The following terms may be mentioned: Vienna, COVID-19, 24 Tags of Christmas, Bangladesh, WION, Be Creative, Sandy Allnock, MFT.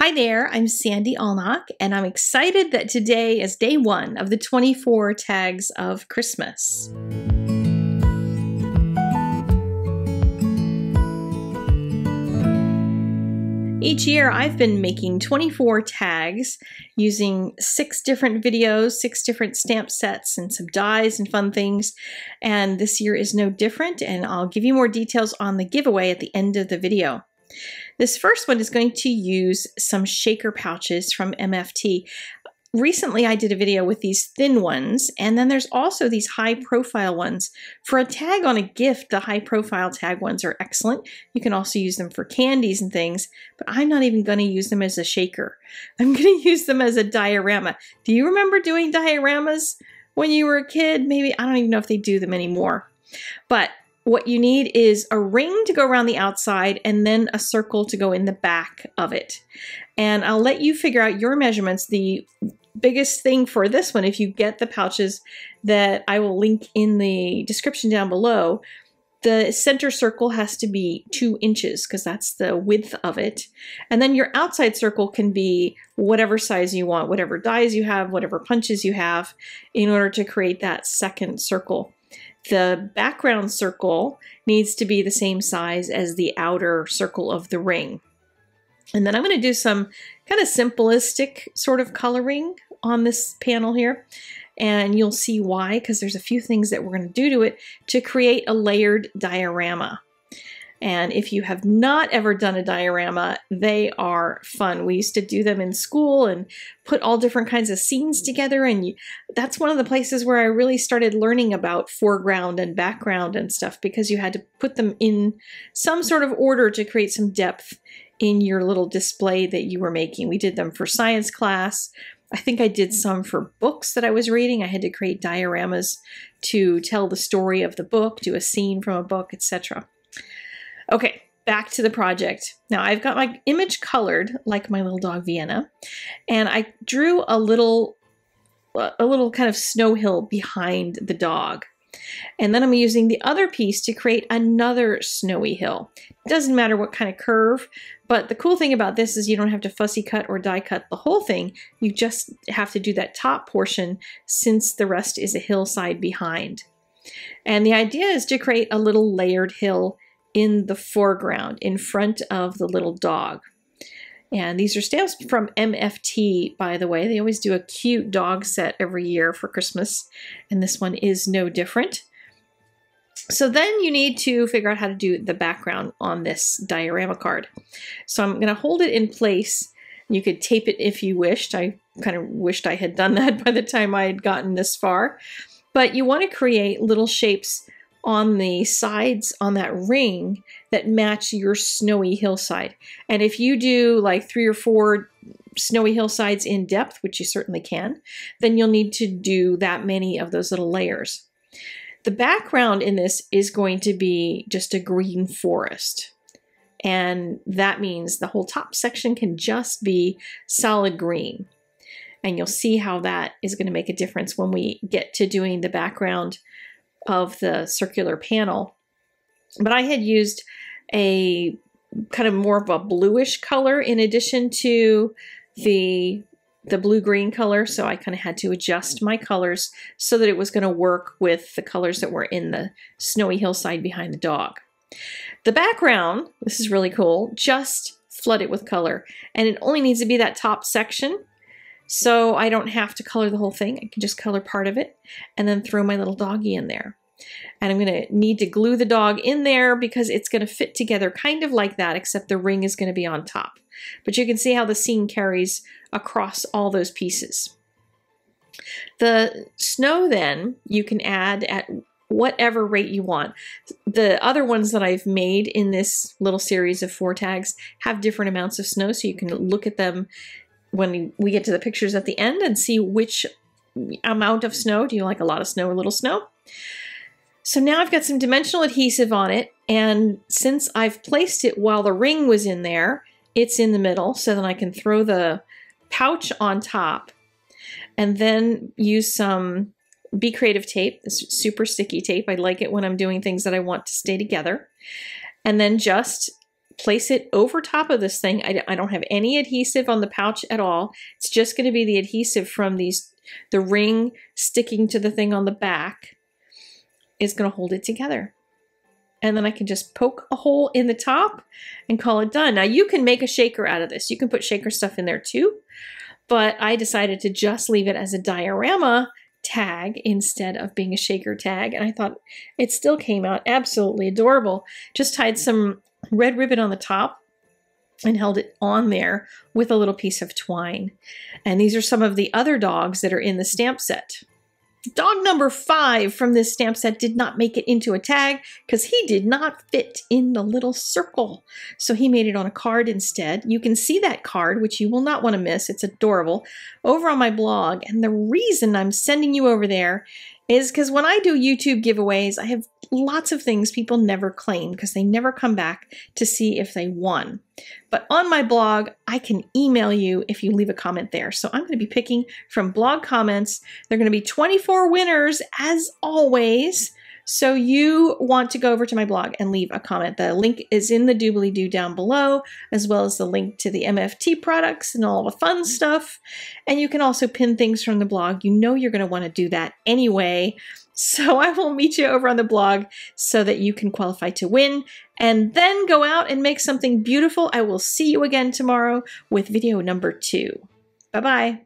Hi there, I'm Sandy Allnock, and I'm excited that today is day one of the 24 tags of Christmas. Each year I've been making 24 tags using 6 different videos, 6 different stamp sets, and some dies and fun things. And this year is no different, and I'll give you more details on the giveaway at the end of the video. This first one is going to use some shaker pouches from MFT. Recently I did a video with these thin ones, and then there's also these high profile ones. For a tag on a gift, the high profile tag ones are excellent. You can also use them for candies and things, but I'm not even going to use them as a shaker. I'm going to use them as a diorama. Do you remember doing dioramas when you were a kid? Maybe, I don't even know if they do them anymore. But what you need is a ring to go around the outside and then a circle to go in the back of it. And I'll let you figure out your measurements. The biggest thing for this one, if you get the pouches that I will link in the description down below, the center circle has to be 2 inches because that's the width of it. And then your outside circle can be whatever size you want, whatever dies you have, whatever punches you have, in order to create that second circle. The background circle needs to be the same size as the outer circle of the ring. And then I'm going to do some kind of simplistic sort of coloring on this panel here. And you'll see why, because there's a few things that we're going to do to it to create a layered diorama. And if you have not ever done a diorama, they are fun. We used to do them in school and put all different kinds of scenes together. And that's one of the places where I really started learning about foreground and background and stuff, because you had to put them in some sort of order to create some depth in your little display that you were making. We did them for science class. I think I did some for books that I was reading. I had to create dioramas to tell the story of the book, do a scene from a book, etc. Okay, back to the project. Now I've got my image colored like my little dog Vienna, and I drew a little kind of snow hill behind the dog. And then I'm using the other piece to create another snowy hill. It doesn't matter what kind of curve, but the cool thing about this is you don't have to fussy cut or die cut the whole thing. You just have to do that top portion since the rest is a hillside behind. And the idea is to create a little layered hill in the foreground, in front of the little dog. And these are stamps from MFT, by the way. They always do a cute dog set every year for Christmas, and this one is no different. So then you need to figure out how to do the background on this diorama card. So I'm gonna hold it in place. You could tape it if you wished. I kind of wished I had done that by the time I had gotten this far. But you wanna create little shapes on the sides on that ring that match your snowy hillside. And if you do like 3 or 4 snowy hillsides in depth, which you certainly can, then you'll need to do that many of those little layers. The background in this is going to be just a green forest. And that means the whole top section can just be solid green. And you'll see how that is going to make a difference when we get to doing the background of the circular panel. But I had used a kind of more of a bluish color in addition to the blue-green color, so I kind of had to adjust my colors so that it was going to work with the colors that were in the snowy hillside behind the dog. The background, this is really cool, just flood it with color, and it only needs to be that top section. So I don't have to color the whole thing. I can just color part of it and then throw my little doggy in there. And I'm going to need to glue the dog in there because it's going to fit together kind of like that, except the ring is going to be on top. But you can see how the scene carries across all those pieces. The snow then you can add at whatever rate you want. The other ones that I've made in this little series of 4 tags have different amounts of snow, so you can look at them when we get to the pictures at the end and see which amount of snow. Do you like a lot of snow or little snow? So now I've got some dimensional adhesive on it, and since I've placed it while the ring was in there, it's in the middle, so then I can throw the pouch on top and then use some Be Creative tape, this super sticky tape. I like it when I'm doing things that I want to stay together. And then just place it over top of this thing. I don't have any adhesive on the pouch at all. It's just going to be the adhesive from the ring sticking to the thing on the back is going to hold it together. And then I can just poke a hole in the top and call it done. Now you can make a shaker out of this. You can put shaker stuff in there too, but I decided to just leave it as a diorama tag instead of being a shaker tag. And I thought it still came out absolutely adorable. Just tied some red ribbon on the top and held it on there with a little piece of twine. And these are some of the other dogs that are in the stamp set. Dog number 5 from this stamp set did not make it into a tag because he did not fit in the little circle. So he made it on a card instead. You can see that card, which you will not want to miss. It's adorable, over on my blog. And the reason I'm sending you over there is because when I do YouTube giveaways, I have lots of things people never claim because they never come back to see if they won. But on my blog, I can email you if you leave a comment there. So I'm going to be picking from blog comments. There are going to be 24 winners as always. So you want to go over to my blog and leave a comment. The link is in the doobly-doo down below, as well as the link to the MFT products and all the fun stuff. And you can also pin things from the blog. You know you're going to want to do that anyway. So I will meet you over on the blog so that you can qualify to win and then go out and make something beautiful. I will see you again tomorrow with video number 2. Bye-bye.